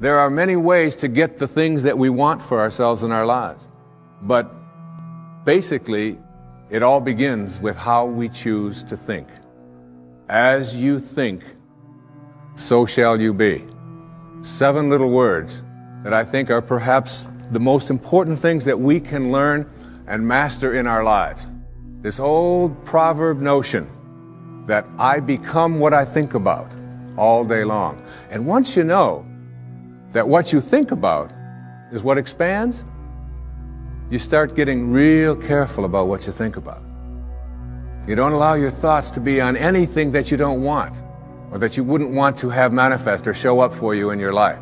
There are many ways to get the things that we want for ourselves in our lives. But basically, it all begins with how we choose to think. As you think, so shall you be. 7 little words that I think are perhaps the most important things that we can learn and master in our lives. This old proverb notion that I become what I think about all day long. And once you know that what you think about is what expands, you start getting real careful about what you think about. You don't allow your thoughts to be on anything that you don't want or that you wouldn't want to have manifest or show up for you in your life.